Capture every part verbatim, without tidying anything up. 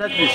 تدرس.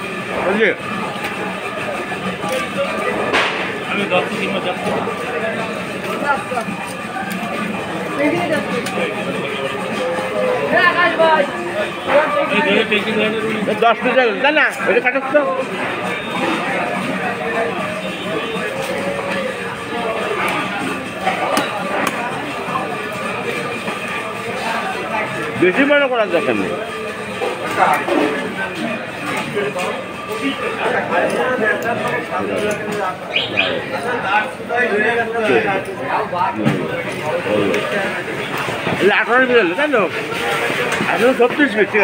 বুঝলে আমি দশ দিন মধ্যে যাব না العقارب يلا تعالوا عشان تطبش كده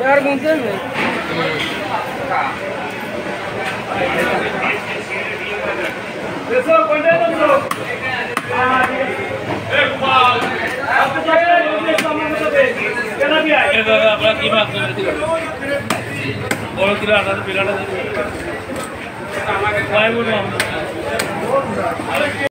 يا رب نسلمك